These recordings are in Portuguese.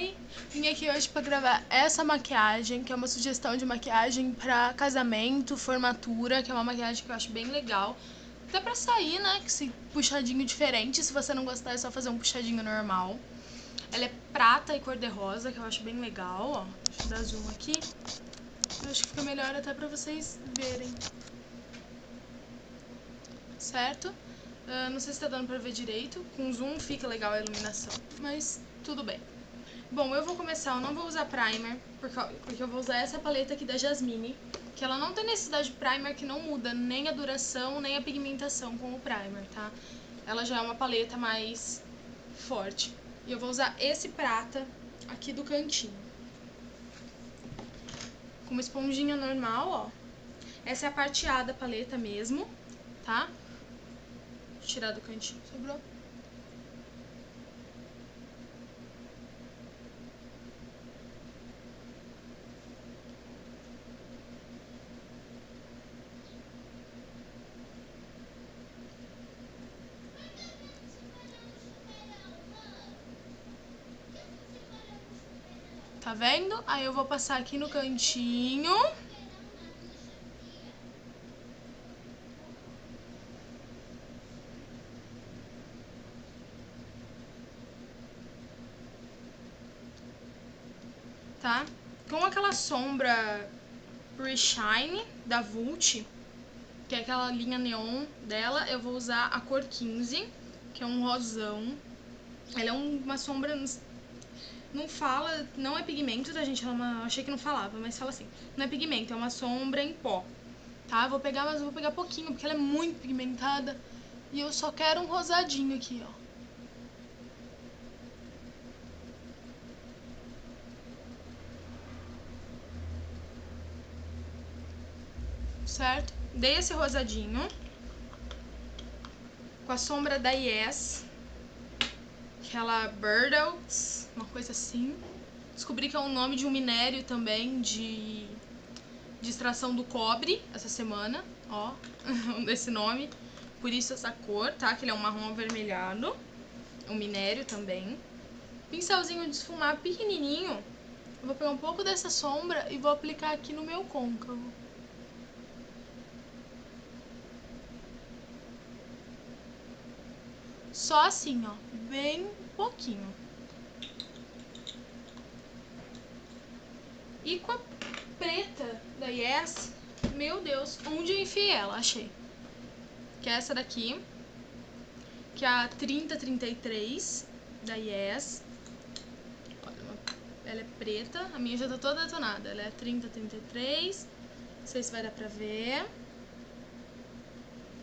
Pre-Shine. Vim aqui hoje pra gravar essa maquiagem, que é uma sugestão de maquiagem pra casamento, formatura, que é uma maquiagem que eu acho bem legal. Até pra sair, né, com esse puxadinho diferente. Se você não gostar, é só fazer um puxadinho normal. Ela é prata e cor de rosa, que eu acho bem legal, ó. Deixa eu dar zoom aqui. Eu acho que fica melhor até pra vocês verem. Certo? Não sei se tá dando pra ver direito. Com zoom fica legal a iluminação, mas tudo bem. Bom, eu vou começar, eu não vou usar primer, porque eu vou usar essa paleta aqui da Jasmine, que ela não tem necessidade de primer, que não muda nem a duração, nem a pigmentação com o primer, tá? Ela já é uma paleta mais forte. E eu vou usar esse prata aqui do cantinho, com uma esponjinha normal, ó. Essa é a parteada paleta mesmo, tá? Tirar do cantinho, sobrou. Tá vendo? Aí eu vou passar aqui no cantinho. Tá? Com aquela sombra Pre-Shine da Vult, que é aquela linha neon dela, eu vou usar a cor 15, que é um rosão. Ela é uma sombra... Não fala... Não é pigmento, tá, gente? Eu achei que não falava, mas fala assim. Não é pigmento, é uma sombra em pó, tá? Eu vou pegar, mas eu vou pegar pouquinho, porque ela é muito pigmentada. E eu só quero um rosadinho aqui, ó. Certo? Dei esse rosadinho com a sombra da Yes, aquela Birdles, uma coisa assim. Descobri que é o nome de um minério também de extração do cobre essa semana, ó, esse nome, por isso essa cor, tá? Que ele é um marrom avermelhado, um minério também. Pincelzinho de esfumar pequenininho, eu vou pegar um pouco dessa sombra e vou aplicar aqui no meu côncavo. Só assim, ó, bem pouquinho. E com a preta da Yes, meu Deus, onde eu enfiei ela? Achei. Que é essa daqui, que é a 3033 da Yes. Olha, ela é preta, a minha já tá toda detonada. Ela é a 3033, não sei se vai dar pra ver.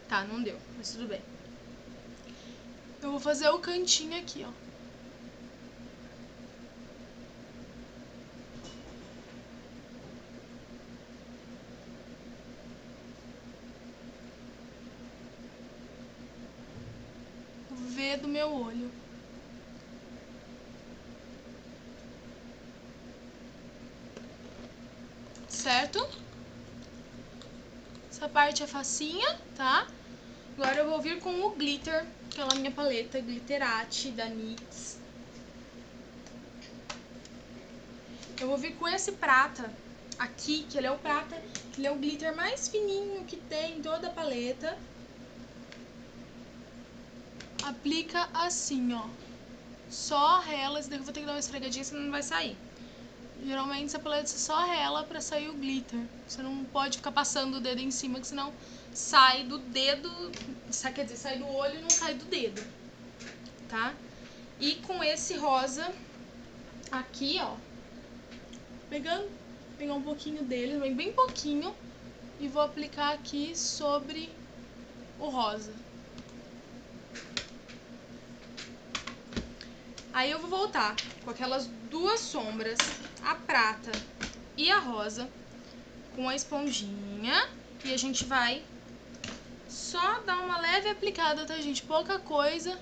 Tá, não deu, mas tudo bem. Eu vou fazer o cantinho aqui, ó. O V do meu olho. Certo? Essa parte é facinha, tá? Agora eu vou vir com o glitter, aquela minha paleta Glitterati da NYX. Eu vou vir com esse prata aqui, que ele é o prata, que ele é o glitter mais fininho que tem em toda a paleta. Aplica assim, ó. Só rela, esse daqui eu vou ter que dar uma esfregadinha, senão não vai sair. Geralmente essa paleta você só rela pra sair o glitter. Você não pode ficar passando o dedo em cima, que senão... sai do dedo, quer dizer, sai do olho e não sai do dedo, tá? E com esse rosa aqui, ó, pegando, pegar um pouquinho dele, bem pouquinho, e vou aplicar aqui sobre o rosa. Aí eu vou voltar com aquelas duas sombras, a prata e a rosa, com a esponjinha, e a gente vai... Só dá uma leve aplicada, tá, gente? Pouca coisa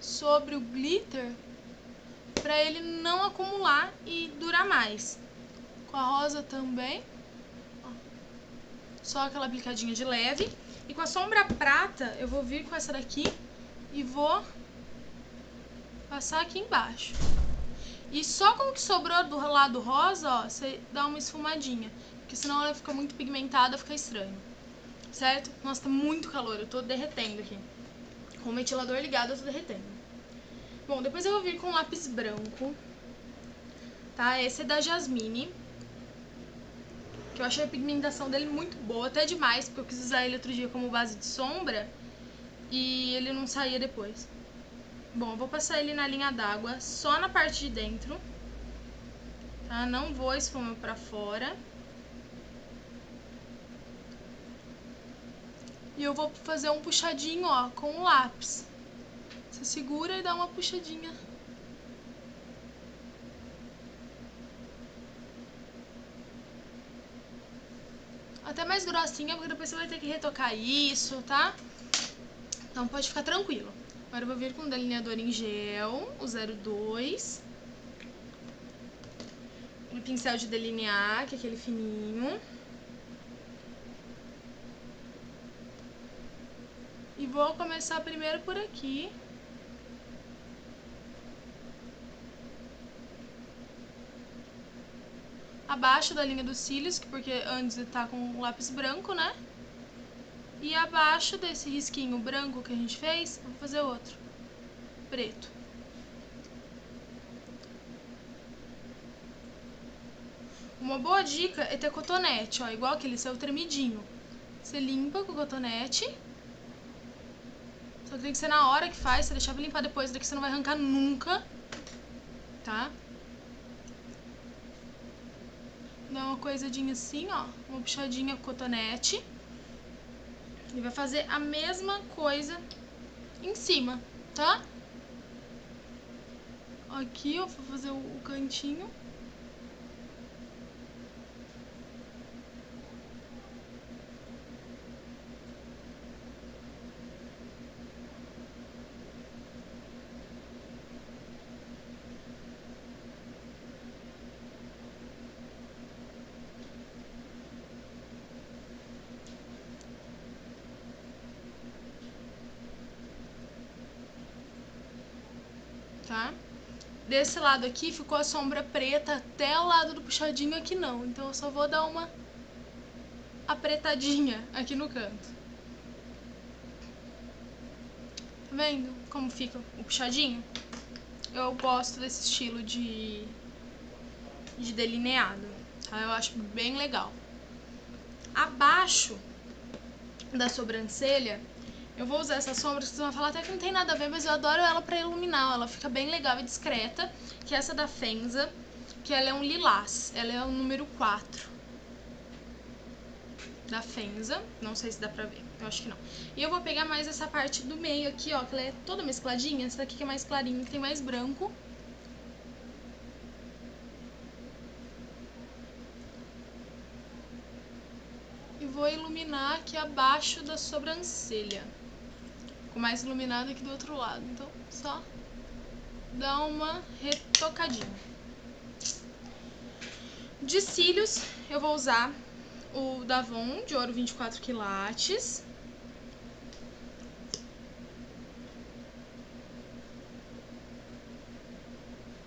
sobre o glitter pra ele não acumular e durar mais. Com a rosa também. Ó. Só aquela aplicadinha de leve. E com a sombra prata, eu vou vir com essa daqui e vou passar aqui embaixo. E só com o que sobrou do lado rosa, ó, você dá uma esfumadinha. Porque senão ela fica muito pigmentada, fica estranho. Certo? Nossa, tá muito calor, eu tô derretendo aqui. Com o ventilador ligado, eu tô derretendo. Bom, depois eu vou vir com lápis branco. Tá? Esse é da Jasmine. Que eu achei a pigmentação dele muito boa, até demais, porque eu quis usar ele outro dia como base de sombra. E ele não saía depois. Bom, eu vou passar ele na linha d'água, só na parte de dentro. Tá? Não vou esfumar pra fora. E eu vou fazer um puxadinho, ó, com o lápis. Você segura e dá uma puxadinha. Até mais grossinha, porque depois você vai ter que retocar isso, tá? Então pode ficar tranquilo. Agora eu vou vir com o delineador em gel, o 02. Um pincel de delinear, que é aquele fininho. E vou começar primeiro por aqui. Abaixo da linha dos cílios, porque antes tá com o lápis branco, né? E abaixo desse risquinho branco que a gente fez, eu vou fazer outro. Preto. Uma boa dica é ter cotonete, ó. Igual aquele seu tremidinho. Você limpa com o cotonete. Só que tem que ser na hora que faz, você deixar pra limpar depois, daqui você não vai arrancar nunca, tá? Dá uma coisadinha assim, ó, uma puxadinha com cotonete. E vai fazer a mesma coisa em cima, tá? Aqui eu vou fazer o cantinho. Tá? Desse lado aqui ficou a sombra preta até o lado do puxadinho, aqui não. Então eu só vou dar uma apretadinha aqui no canto. Tá vendo como fica o puxadinho? Eu gosto desse estilo de delineado, tá? Eu acho bem legal. Abaixo da sobrancelha eu vou usar essa sombra, vocês vão falar até que não tem nada a ver, mas eu adoro ela pra iluminar, ela fica bem legal e discreta, que é essa da Fenza, que ela é um lilás, ela é o número 4 da Fenza, não sei se dá pra ver, eu acho que não. E eu vou pegar mais essa parte do meio aqui, ó, que ela é toda mescladinha, essa daqui que é mais clarinha, que tem mais branco. E vou iluminar aqui abaixo da sobrancelha. Mais iluminado aqui do outro lado, então só dá uma retocadinha. De cílios eu vou usar o Davon de ouro 24 quilates.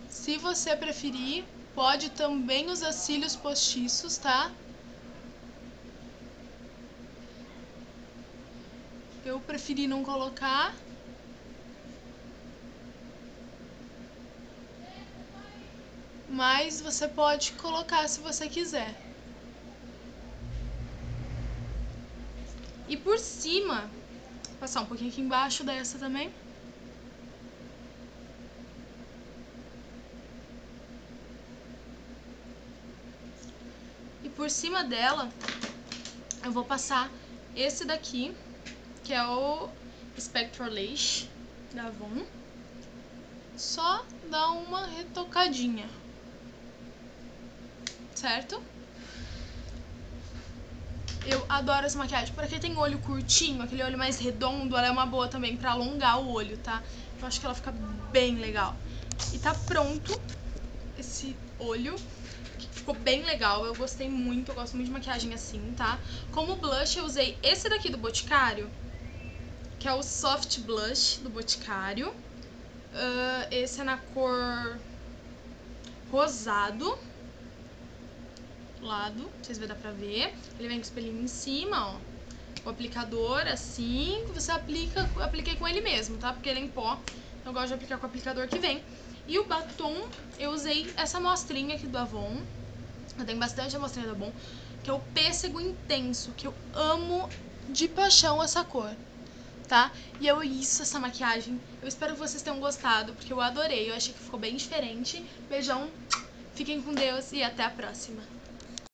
Se você preferir, pode também usar cílios postiços, tá? Eu preferi não colocar. Mas você pode colocar se você quiser. E por cima, vou passar um pouquinho aqui embaixo dessa também. E por cima dela, eu vou passar esse daqui, que é o Spectral Lash da Avon. Só dá uma retocadinha, certo? Eu adoro essa maquiagem. Pra quem tem olho curtinho, aquele olho mais redondo, ela é uma boa também pra alongar o olho, tá? Eu acho que ela fica bem legal. E tá pronto esse olho. Ficou bem legal, eu gostei muito, eu gosto muito de maquiagem assim, tá? Como blush eu usei esse daqui do Boticário, que é o Soft Blush do Boticário. Esse é na cor rosado. Lado, vocês vão dar pra ver. Ele vem com o espelhinho em cima, ó. O aplicador, assim, você aplica, apliquei com ele mesmo, tá? Porque ele é em pó, então eu gosto de aplicar com o aplicador que vem. E o batom, eu usei essa amostrinha aqui do Avon. Eu tenho bastante amostrinha do Avon, que é o pêssego intenso, que eu amo de paixão essa cor, tá? E é isso, essa maquiagem. Eu espero que vocês tenham gostado, porque eu adorei, eu achei que ficou bem diferente. Beijão, fiquem com Deus e até a próxima.